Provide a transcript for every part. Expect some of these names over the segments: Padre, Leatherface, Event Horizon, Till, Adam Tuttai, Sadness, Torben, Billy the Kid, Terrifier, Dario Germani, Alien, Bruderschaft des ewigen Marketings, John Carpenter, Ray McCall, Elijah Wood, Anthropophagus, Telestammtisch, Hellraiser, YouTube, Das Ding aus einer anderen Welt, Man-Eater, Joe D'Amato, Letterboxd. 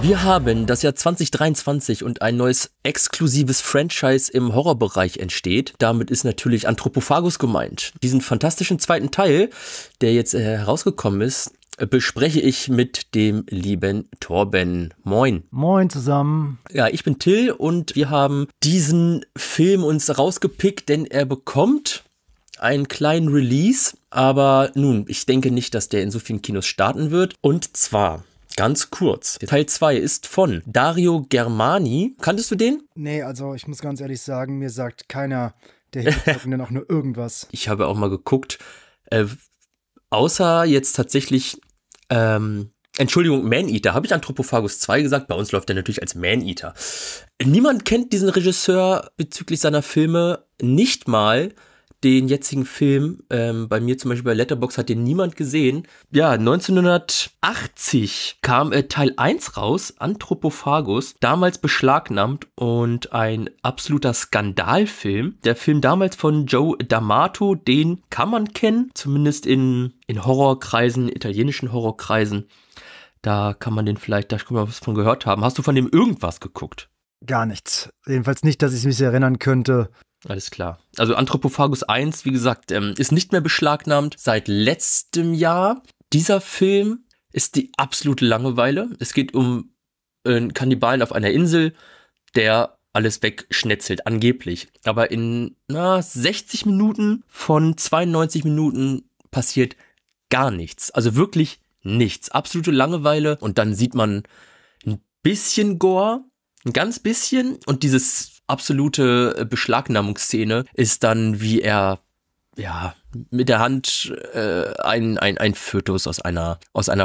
Wir haben das Jahr 2023 und ein neues exklusives Franchise im Horrorbereich entsteht. Damit ist natürlich Anthropophagus gemeint. Diesen fantastischen zweiten Teil, der jetzt herausgekommen ist, bespreche ich mit dem lieben Torben. Moin. Moin zusammen. Ja, ich bin Till und wir haben diesen Film uns rausgepickt, denn er bekommt einen kleinen Release. Aber nun, ich denke nicht, dass der in so vielen Kinos starten wird. Und zwar ganz kurz. Teil 2 ist von Dario Germani. Kanntest du den? Nee, also ich muss ganz ehrlich sagen, mir sagt keiner der Hintergründe auch nur irgendwas. Ich habe auch mal geguckt, außer jetzt tatsächlich, Entschuldigung, Man-Eater. Habe ich Anthropophagus 2 gesagt? Bei uns läuft der natürlich als Man-Eater. Niemand kennt diesen Regisseur bezüglich seiner Filme, nicht mal den jetzigen Film, bei mir zum Beispiel bei Letterboxd hat den niemand gesehen. Ja, 1980 kam Teil 1 raus, Anthropophagus, damals beschlagnahmt und ein absoluter Skandalfilm. Der Film damals von Joe D'Amato, den kann man kennen, zumindest in Horrorkreisen, italienischen Horrorkreisen. Da kann man den vielleicht, da kann man was von gehört haben. Hast du von dem irgendwas geguckt? Gar nichts. Jedenfalls nicht, dass ich mich erinnern könnte. Alles klar. Also Anthropophagus 1, wie gesagt, ist nicht mehr beschlagnahmt seit letztem Jahr. Dieser Film ist die absolute Langeweile. Es geht um einen Kannibalen auf einer Insel, der alles wegschnetzelt, angeblich. Aber in 60 Minuten von 92 Minuten passiert gar nichts. Also wirklich nichts. Absolute Langeweile. Und dann sieht man ein bisschen Gore, ein ganz bisschen. Und dieses absolute Beschlagnahmungsszene ist dann, wie er ja mit der Hand ein Fötus aus einer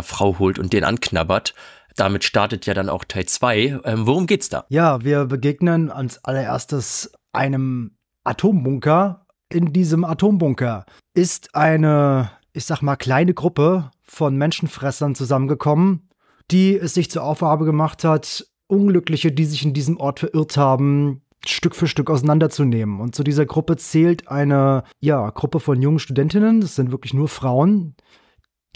Frau holt und den anknabbert. Damit startet ja dann auch Teil 2. Worum geht's da? Ja, wir begegnen als allererstes einem Atombunker. In diesem Atombunker ist eine, ich sag mal, kleine Gruppe von Menschenfressern zusammengekommen, die es sich zur Aufgabe gemacht hat, Unglückliche, die sich in diesem Ort verirrt haben, Stück für Stück auseinanderzunehmen. Und zu dieser Gruppe zählt eine Gruppe von jungen Studentinnen, das sind wirklich nur Frauen,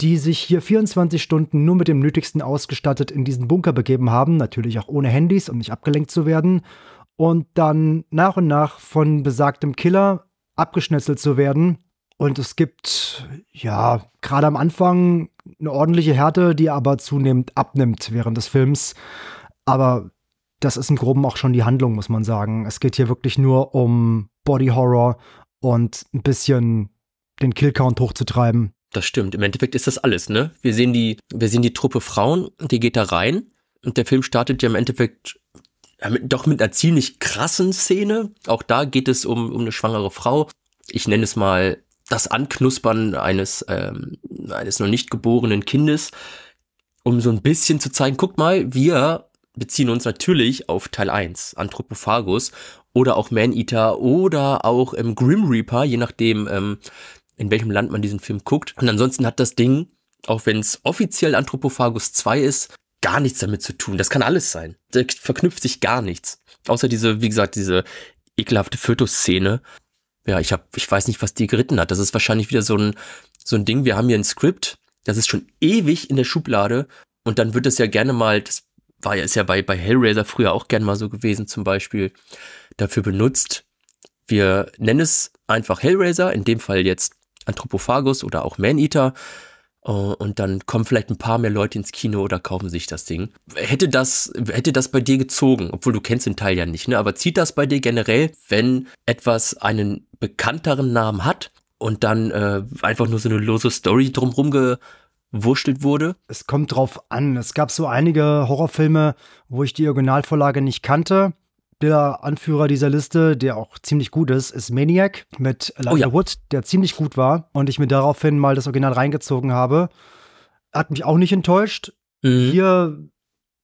die sich hier 24 Stunden nur mit dem Nötigsten ausgestattet in diesen Bunker begeben haben, natürlich auch ohne Handys, um nicht abgelenkt zu werden, und dann nach und nach von besagtem Killer abgeschnetzelt zu werden. Und es gibt, ja, gerade am Anfang eine ordentliche Härte, die aber zunehmend abnimmt während des Films. Aber das ist im Groben auch schon die Handlung, muss man sagen. Es geht hier wirklich nur um Body Horror und ein bisschen den Killcount hochzutreiben. Das stimmt. Im Endeffekt ist das alles, ne? Wir sehen die Truppe Frauen, die geht da rein. Und der Film startet ja im Endeffekt mit einer ziemlich krassen Szene. Auch da geht es um eine schwangere Frau. Ich nenne es mal das Anknuspern eines noch nicht geborenen Kindes, um so ein bisschen zu zeigen, guck mal, wir beziehen uns natürlich auf Teil 1, Anthropophagus, oder auch Man-Eater oder auch Grim Reaper, je nachdem, in welchem Land man diesen Film guckt. Und ansonsten hat das Ding, auch wenn es offiziell Anthropophagus 2 ist, gar nichts damit zu tun. Das kann alles sein. Da verknüpft sich gar nichts. Außer diese ekelhafte Fötus-Szene. Ja, ich weiß nicht, was die geritten hat. Das ist wahrscheinlich wieder so ein Ding. Wir haben hier ein Skript, das ist schon ewig in der Schublade. Und dann wird das ja gerne mal, das ist ja bei Hellraiser früher auch gern mal so gewesen, zum Beispiel, dafür benutzt. Wir nennen es einfach Hellraiser, in dem Fall jetzt Anthropophagus oder auch Man-Eater. Und dann kommen vielleicht ein paar mehr Leute ins Kino oder kaufen sich das Ding. Hätte das bei dir gezogen, obwohl du kennst den Teil ja nicht, ne? Aber zieht das bei dir generell, wenn etwas einen bekannteren Namen hat und dann einfach nur so eine lose Story drumherum gewurschtelt wurde? Es kommt drauf an. Es gab so einige Horrorfilme, wo ich die Originalvorlage nicht kannte. Der Anführer dieser Liste, der auch ziemlich gut ist Maniac mit Elijah Wood, der ziemlich gut war. Und ich mir daraufhin mal das Original reingezogen habe. Hat mich auch nicht enttäuscht. Mhm. Hier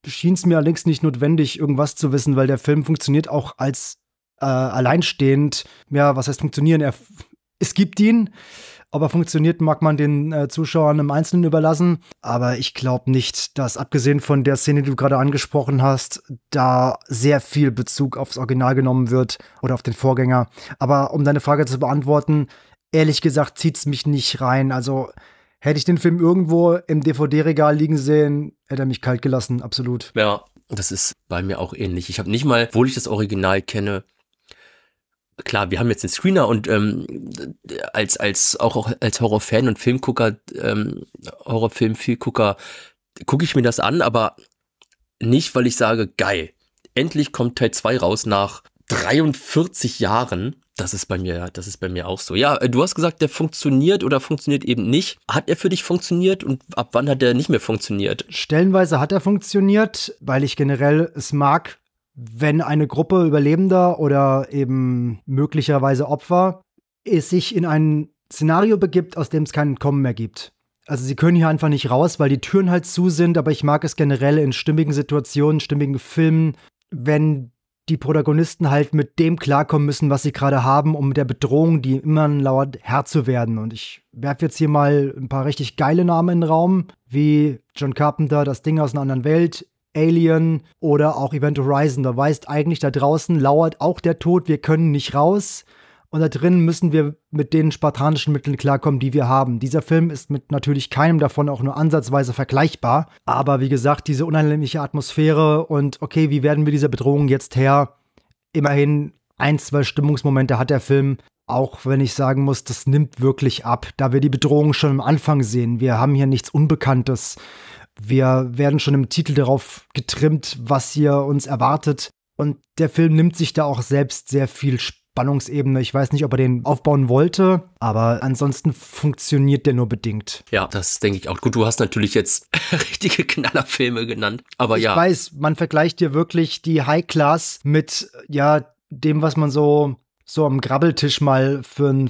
schien es mir allerdings nicht notwendig, irgendwas zu wissen, weil der Film funktioniert auch als alleinstehend. Ja, was heißt funktionieren? Er es gibt ihn. Ob er funktioniert, mag man den Zuschauern im Einzelnen überlassen. Aber ich glaube nicht, dass, abgesehen von der Szene, die du gerade angesprochen hast, da sehr viel Bezug aufs Original genommen wird oder auf den Vorgänger. Aber um deine Frage zu beantworten, ehrlich gesagt zieht es mich nicht rein. Also hätte ich den Film irgendwo im DVD-Regal liegen sehen, hätte er mich kalt gelassen, absolut. Ja, das ist bei mir auch ähnlich. Ich habe nicht mal, obwohl ich das Original kenne, klar, wir haben jetzt den Screener und als Horrorfan und Filmgucker, Horrorfilm-Vielgucker, gucke ich mir das an, aber nicht, weil ich sage, geil, endlich kommt Teil 2 raus nach 43 Jahren. Das ist bei mir auch so. Ja, du hast gesagt, der funktioniert oder funktioniert eben nicht. Hat er für dich funktioniert und ab wann hat er nicht mehr funktioniert? Stellenweise hat er funktioniert, weil ich generell es mag, wenn eine Gruppe Überlebender oder eben möglicherweise Opfer es sich in ein Szenario begibt, aus dem es kein Entkommen mehr gibt. Also sie können hier einfach nicht raus, weil die Türen halt zu sind, aber ich mag es generell in stimmigen Situationen, stimmigen Filmen, wenn die Protagonisten halt mit dem klarkommen müssen, was sie gerade haben, um der Bedrohung, die immer lauert, Herr zu werden. Und ich werfe jetzt hier mal ein paar richtig geile Namen in den Raum, wie John Carpenter, Das Ding aus einer anderen Welt, Alien oder auch Event Horizon. Da weißt eigentlich, da draußen lauert auch der Tod, wir können nicht raus und da drin müssen wir mit den spartanischen Mitteln klarkommen, die wir haben. Dieser Film ist mit natürlich keinem davon auch nur ansatzweise vergleichbar, aber wie gesagt, diese unheimliche Atmosphäre und okay, wie werden wir dieser Bedrohung jetzt her? Immerhin ein, zwei Stimmungsmomente hat der Film, auch wenn ich sagen muss, das nimmt wirklich ab, da wir die Bedrohung schon am Anfang sehen. Wir haben hier nichts Unbekanntes. Wir werden schon im Titel darauf getrimmt, was hier uns erwartet. Und der Film nimmt sich da auch selbst sehr viel Spannungsebene. Ich weiß nicht, ob er den aufbauen wollte, aber ansonsten funktioniert der nur bedingt. Ja, das denke ich auch. Gut, du hast natürlich jetzt richtige Knallerfilme genannt, aber ja. Ich weiß, man vergleicht hier wirklich die High Class mit, ja, dem, was man so am Grabbeltisch mal für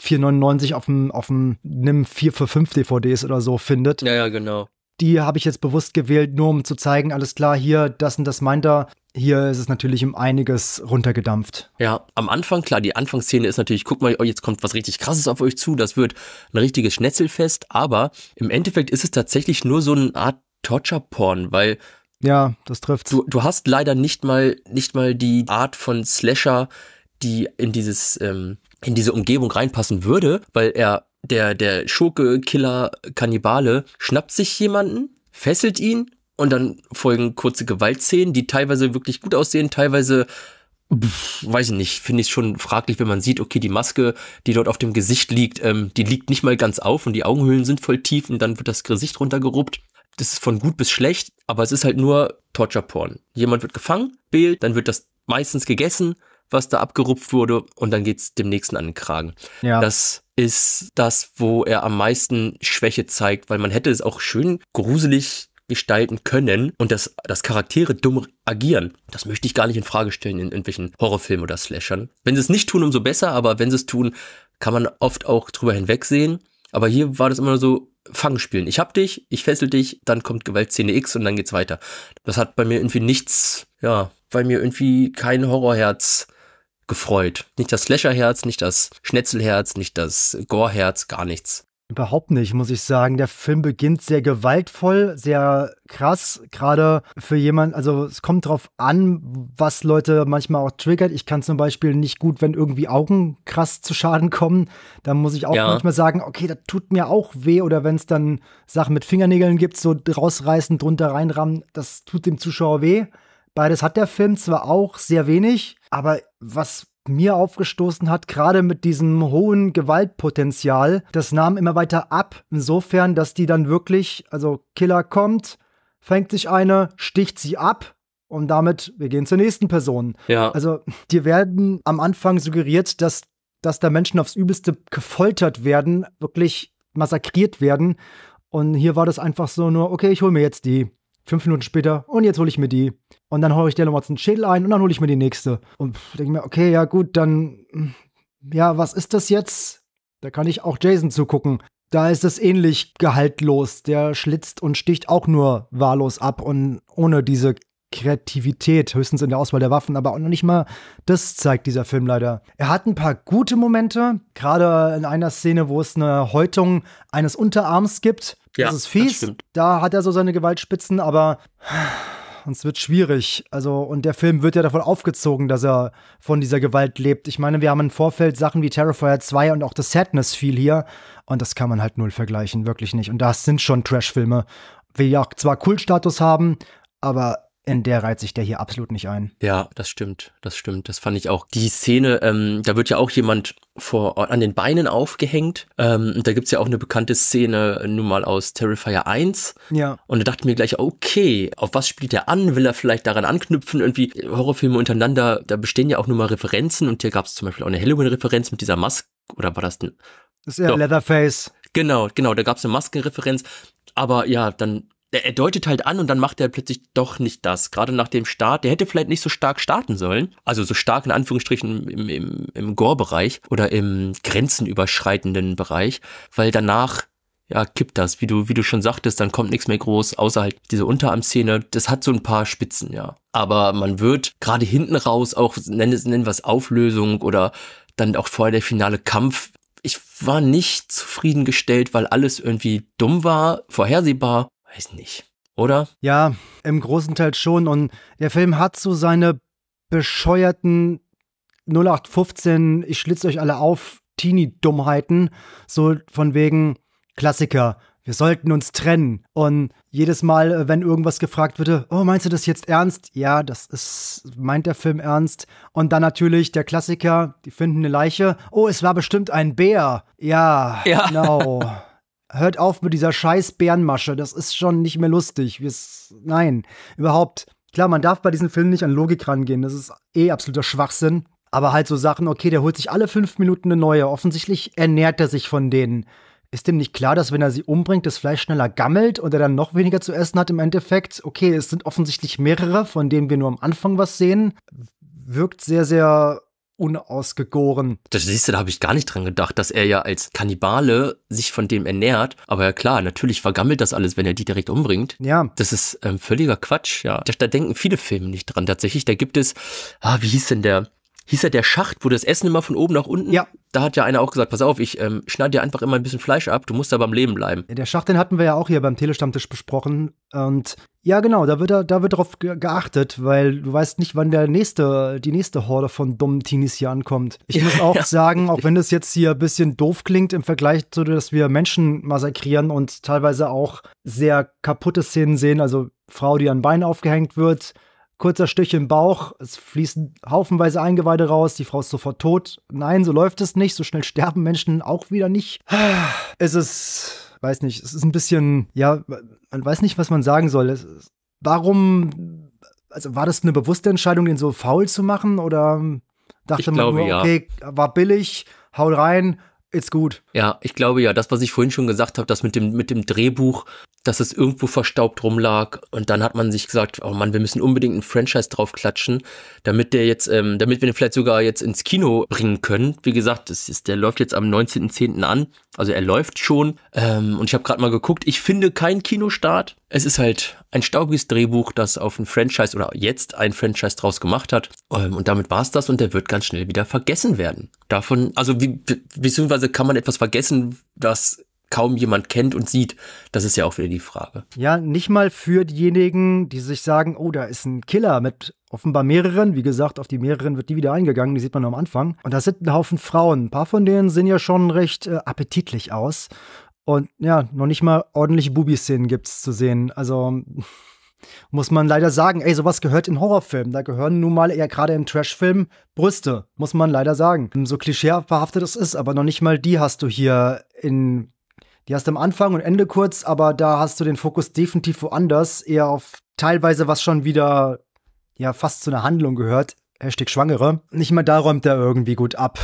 4,99 auf dem nimm 4 für 5 DVDs oder so findet. Ja, genau. Die habe ich jetzt bewusst gewählt, nur um zu zeigen, alles klar, hier, das und das meint er. Hier ist es natürlich um einiges runtergedampft. Ja, am Anfang, klar, die Anfangsszene ist natürlich, guck mal, jetzt kommt was richtig Krasses auf euch zu, das wird ein richtiges Schnetzelfest, aber im Endeffekt ist es tatsächlich nur so eine Art Torture-Porn, weil... Ja, das trifft's. Du hast leider nicht mal die Art von Slasher, die in diese Umgebung reinpassen würde, weil er... Der Schurke, Killer, Kannibale schnappt sich jemanden, fesselt ihn und dann folgen kurze Gewaltszenen, die teilweise wirklich gut aussehen, teilweise, weiß ich nicht, finde ich schon fraglich, wenn man sieht, okay, die Maske, die dort auf dem Gesicht liegt, die liegt nicht mal ganz auf und die Augenhöhlen sind voll tief und dann wird das Gesicht runtergeruppt. Das ist von gut bis schlecht, aber es ist halt nur Torture-Porn. Jemand wird gefangen, beält, dann wird das meistens gegessen, was da abgerupft wurde und dann geht's dem Nächsten an den Kragen. Ja. Das ist das, wo er am meisten Schwäche zeigt, weil man hätte es auch schön gruselig gestalten können und dass Charaktere dumm agieren, das möchte ich gar nicht in Frage stellen in irgendwelchen Horrorfilmen oder Slashern. Wenn sie es nicht tun, umso besser, aber wenn sie es tun, kann man oft auch drüber hinwegsehen. Aber hier war das immer nur so Fangspielen. Ich hab dich, ich fessel dich, dann kommt Gewaltszene X und dann geht's weiter. Das hat bei mir irgendwie nichts, ja, bei mir irgendwie kein Horrorherz gefreut. Nicht das Slasherherz, nicht das Schnetzelherz, nicht das Goreherz, gar nichts. Überhaupt nicht, muss ich sagen. Der Film beginnt sehr gewaltvoll, sehr krass, gerade für jemanden, also es kommt drauf an, was Leute manchmal auch triggert. Ich kann zum Beispiel nicht gut, wenn irgendwie Augen krass zu Schaden kommen, dann muss ich auch manchmal sagen, okay, das tut mir auch weh, oder wenn es dann Sachen mit Fingernägeln gibt, so rausreißen, drunter reinrammen, das tut dem Zuschauer weh. Beides hat der Film zwar auch sehr wenig, aber was mir aufgestoßen hat, gerade mit diesem hohen Gewaltpotenzial, das nahm immer weiter ab, insofern, dass die dann wirklich, also Killer kommt, fängt sich eine, sticht sie ab und damit, wir gehen zur nächsten Person. Ja. Also dir werden am Anfang suggeriert, dass da Menschen aufs Übelste gefoltert werden, wirklich massakriert werden, und hier war das einfach so nur, okay, ich hole mir jetzt die. 5 Minuten später, und jetzt hole ich mir die. Und dann haue ich der nochmal einen Schädel ein und dann hole ich mir die nächste. Und denke mir, okay, ja gut, dann, ja, was ist das jetzt? Da kann ich auch Jason zugucken. Da ist das ähnlich gehaltlos. Der schlitzt und sticht auch nur wahllos ab und ohne diese Kreativität, höchstens in der Auswahl der Waffen, aber auch noch nicht mal das zeigt dieser Film leider. Er hat ein paar gute Momente, gerade in einer Szene, wo es eine Häutung eines Unterarms gibt. Ja, das ist fies, das da hat er so seine Gewaltspitzen, aber es wird schwierig. Also, und der Film wird ja davon aufgezogen, dass er von dieser Gewalt lebt. Ich meine, wir haben im Vorfeld Sachen wie Terrifier 2 und auch das Sadness viel hier. Und das kann man halt null vergleichen, wirklich nicht. Und das sind schon Trash-Filme, die ja auch zwar Kultstatus haben, aber in der reiht sich der hier absolut nicht ein. Ja, das stimmt, das stimmt. Das fand ich auch. Die Szene, da wird ja auch jemand an den Beinen aufgehängt. Da gibt es ja auch eine bekannte Szene, nun mal aus Terrifier 1. Ja. Und da dachte ich mir gleich, okay, auf was spielt er an? Will er vielleicht daran anknüpfen? Irgendwie Horrorfilme untereinander, da bestehen ja auch nun mal Referenzen. Und hier gab es zum Beispiel auch eine Halloween-Referenz mit dieser Maske. Oder war das denn? Das ist ja Leatherface. Genau, genau, da gab es eine Maskenreferenz. Aber ja, dann er deutet halt an und dann macht er plötzlich doch nicht das. Gerade nach dem Start, der hätte vielleicht nicht so stark starten sollen. Also so stark in Anführungsstrichen im Gore-Bereich oder im grenzenüberschreitenden Bereich. Weil danach, ja, kippt das. Wie du schon sagtest, dann kommt nichts mehr groß, außer halt diese Unterarmszene. Das hat so ein paar Spitzen, ja. Aber man wird gerade hinten raus auch, nennen wir es Auflösung oder dann auch vorher der finale Kampf. Ich war nicht zufriedengestellt, weil alles irgendwie dumm war, vorhersehbar. Weiß nicht, oder? Ja, im großen Teil schon. Und der Film hat so seine bescheuerten 0815, ich schlitze euch alle auf, Teenie-Dummheiten. So von wegen Klassiker, wir sollten uns trennen. Und jedes Mal, wenn irgendwas gefragt wird, oh, meinst du das jetzt ernst? Ja, das ist, meint der Film ernst. Und dann natürlich der Klassiker, die finden eine Leiche. Oh, es war bestimmt ein Bär. Ja, ja. Genau. Hört auf mit dieser scheiß Bärenmasche, das ist schon nicht mehr lustig. Nein, überhaupt. Klar, man darf bei diesen Filmen nicht an Logik rangehen, das ist eh absoluter Schwachsinn. Aber halt so Sachen, okay, der holt sich alle 5 Minuten eine neue, offensichtlich ernährt er sich von denen. Ist dem nicht klar, dass wenn er sie umbringt, das Fleisch schneller gammelt und er dann noch weniger zu essen hat im Endeffekt? Okay, es sind offensichtlich mehrere, von denen wir nur am Anfang was sehen. Wirkt sehr, sehr unausgegoren. Das siehst du, da habe ich gar nicht dran gedacht, dass er ja als Kannibale sich von dem ernährt. Aber ja klar, natürlich vergammelt das alles, wenn er die direkt umbringt. Ja. Das ist völliger Quatsch, ja. Da denken viele Filme nicht dran tatsächlich. Da gibt es, wie hieß denn der? Hieß ja der Schacht, wo das Essen immer von oben nach unten? Ja. Da hat ja einer auch gesagt, pass auf, ich schneide dir einfach immer ein bisschen Fleisch ab, du musst aber am Leben bleiben. Der Schacht, den hatten wir ja auch hier beim Telestammtisch besprochen. Und ja, genau, da wird drauf geachtet, weil du weißt nicht, wann die nächste Horde von dummen Teenies hier ankommt. Ich muss auch sagen, auch wenn das jetzt hier ein bisschen doof klingt im Vergleich zu, dass wir Menschen massakrieren und teilweise auch sehr kaputte Szenen sehen, also Frau, die an Beinen aufgehängt wird, kurzer Stich im Bauch, es fließen haufenweise Eingeweide raus, die Frau ist sofort tot. Nein, so läuft es nicht, so schnell sterben Menschen auch wieder nicht. Es ist, weiß nicht, es ist ein bisschen, ja, man weiß nicht, was man sagen soll. Warum, also war das eine bewusste Entscheidung, den so faul zu machen? Oder dachte man nur, okay, war billig, hau rein, ist gut. Ja, ich glaube ja, das, was ich vorhin schon gesagt habe, das mit dem Drehbuch, dass es irgendwo verstaubt rumlag und dann hat man sich gesagt, oh Mann, wir müssen unbedingt ein Franchise draufklatschen, damit wir den vielleicht sogar jetzt ins Kino bringen können. Wie gesagt, der läuft jetzt am 19.10. an, also er läuft schon und ich habe gerade mal geguckt, ich finde keinen Kinostart. Es ist halt ein staubiges Drehbuch, das auf ein Franchise oder jetzt ein Franchise draus gemacht hat und damit war es das und der wird ganz schnell wieder vergessen werden. Davon, also beziehungsweise kann man etwas vergessen, das kaum jemand kennt und sieht, das ist ja auch wieder die Frage. Ja, nicht mal für diejenigen, die sich sagen, oh, da ist ein Killer mit offenbar mehreren. Wie gesagt, auf die mehreren wird die wieder eingegangen, die sieht man am Anfang. Und das sind ein Haufen Frauen. Ein paar von denen sehen ja schon recht appetitlich aus. Und ja, noch nicht mal ordentliche Bubi-Szenen gibt's zu sehen. Also muss man leider sagen, ey, sowas gehört in Horrorfilmen. Da gehören nun mal eher gerade in Trashfilmen Brüste, muss man leider sagen. So klischeebehaftet es ist, aber noch nicht mal die hast du hier in. Die hast du am Anfang und Ende kurz, aber da hast du den Fokus definitiv woanders, eher auf teilweise was schon wieder, ja, fast zu einer Handlung gehört. Hashtag Schwangere. Nicht mal da räumt er irgendwie gut ab.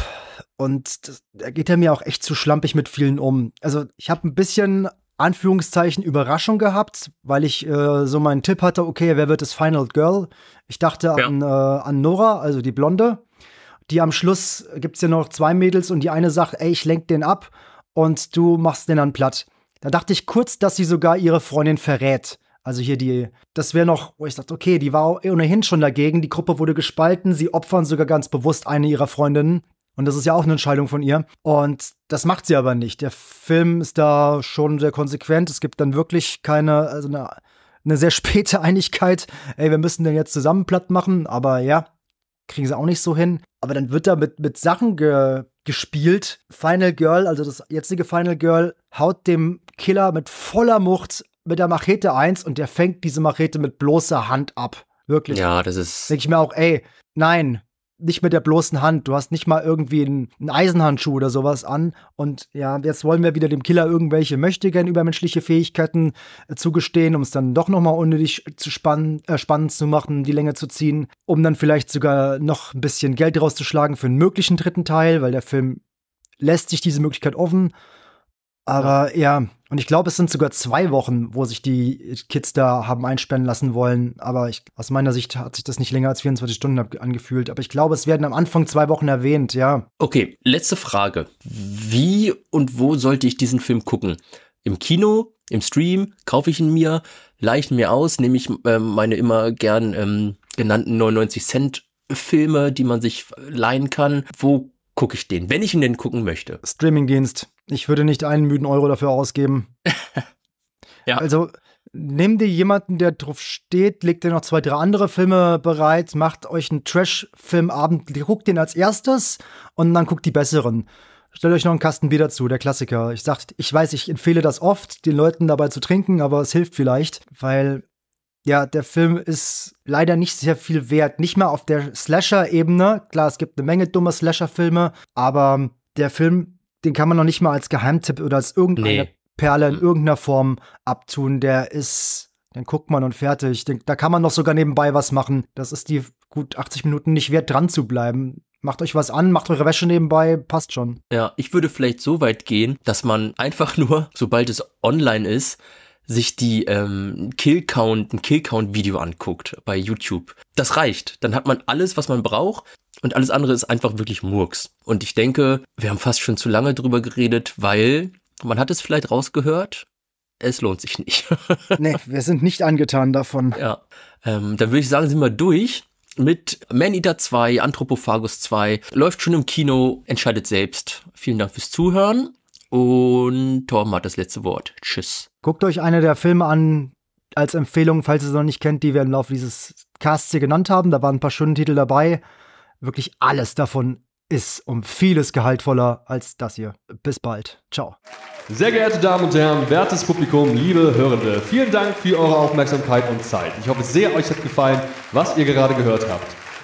Und da geht er mir auch echt zu schlampig mit vielen um. Also ich habe ein bisschen, Anführungszeichen, Überraschung gehabt, weil ich so meinen Tipp hatte, okay, wer wird das Final Girl? Ich dachte ja an Nora, also die Blonde. Die am Schluss, gibt's ja noch 2 Mädels und die eine sagt, ey, ich lenk den ab. Und du machst den dann platt. Da dachte ich kurz, dass sie sogar ihre Freundin verrät. Also hier das wäre noch, wo ich dachte, okay, die war ohnehin schon dagegen, die Gruppe wurde gespalten, sie opfern sogar ganz bewusst eine ihrer Freundinnen. Und das ist ja auch eine Entscheidung von ihr. Und das macht sie aber nicht. Der Film ist da schon sehr konsequent. Es gibt dann wirklich keine, also eine sehr späte Einigkeit. Ey, wir müssen den jetzt zusammen platt machen. Aber ja, kriegen sie auch nicht so hin. Aber dann wird da mit Sachen gespielt. Final Girl, also das jetzige Final Girl, haut dem Killer mit voller Wucht mit der Machete eins. Und der fängt diese Machete mit bloßer Hand ab. Wirklich. Ja, das ist... Denke ich mir auch, ey, nein. Nicht mit der bloßen Hand. Du hast nicht mal irgendwie einen Eisenhandschuh oder sowas an. Und ja, jetzt wollen wir wieder dem Killer irgendwelche möchtegern übermenschliche Fähigkeiten zugestehen, um es dann doch noch mal unnötig zu spannend zu machen, die Länge zu ziehen, um dann vielleicht sogar noch ein bisschen Geld rauszuschlagen für einen möglichen dritten Teil, weil der Film lässt sich diese Möglichkeit offen. Aber ja, und ich glaube, es sind sogar 2 Wochen, wo sich die Kids da haben einsperren lassen wollen. Aber aus meiner Sicht hat sich das nicht länger als 24 Stunden angefühlt. Aber ich glaube, es werden am Anfang 2 Wochen erwähnt, ja. Okay, letzte Frage. Wie und wo sollte ich diesen Film gucken? Im Kino? Im Stream? Kaufe ich ihn mir? Leihe ich ihn mir aus? Nehme ich meine immer gern genannten 99-Cent-Filme, die man sich leihen kann? Wo gucke ich den, wenn ich ihn denn gucken möchte? Streamingdienst. Ich würde nicht einen müden Euro dafür ausgeben. Ja. Also, nimm dir jemanden, der drauf steht, legt dir noch 2, 3 andere Filme bereit, macht euch einen Trash-Filmabend, guckt den als erstes und dann guckt die besseren. Stellt euch noch einen Kasten Bier dazu, der Klassiker. Ich weiß, ich empfehle das oft, den Leuten dabei zu trinken, aber es hilft vielleicht, weil ja, der Film ist leider nicht sehr viel wert. Nicht mal auf der Slasher-Ebene. Klar, es gibt eine Menge dummer Slasher-Filme, aber der Film, den kann man noch nicht mal als Geheimtipp oder als irgendeine Perle in irgendeiner Form abtun. Der ist, dann guckt man und fertig. Da kann man noch sogar nebenbei was machen. Das ist die gut 80 Minuten nicht wert, dran zu bleiben. Macht euch was an, macht eure Wäsche nebenbei, passt schon. Ja, ich würde vielleicht so weit gehen, dass man einfach nur, sobald es online ist, sich die ein Killcount-Video anguckt bei YouTube. Das reicht. Dann hat man alles, was man braucht. Und alles andere ist einfach wirklich Murks. Und ich denke, wir haben fast schon zu lange drüber geredet, weil man hat es vielleicht rausgehört, es lohnt sich nicht. Nee, wir sind nicht angetan davon. Ja, dann würde ich sagen, sind wir durch mit Man-Eater 2, Anthropophagus 2. Läuft schon im Kino, entscheidet selbst. Vielen Dank fürs Zuhören und Torben hat das letzte Wort. Tschüss. Guckt euch eine der Filme an, als Empfehlung, falls ihr sie noch nicht kennt, die wir im Laufe dieses Casts hier genannt haben. Da waren ein paar schöne Titel dabei. Wirklich alles davon ist um vieles gehaltvoller als das hier. Bis bald. Ciao. Sehr geehrte Damen und Herren, wertes Publikum, liebe Hörende, vielen Dank für eure Aufmerksamkeit und Zeit. Ich hoffe sehr, euch hat gefallen, was ihr gerade gehört habt.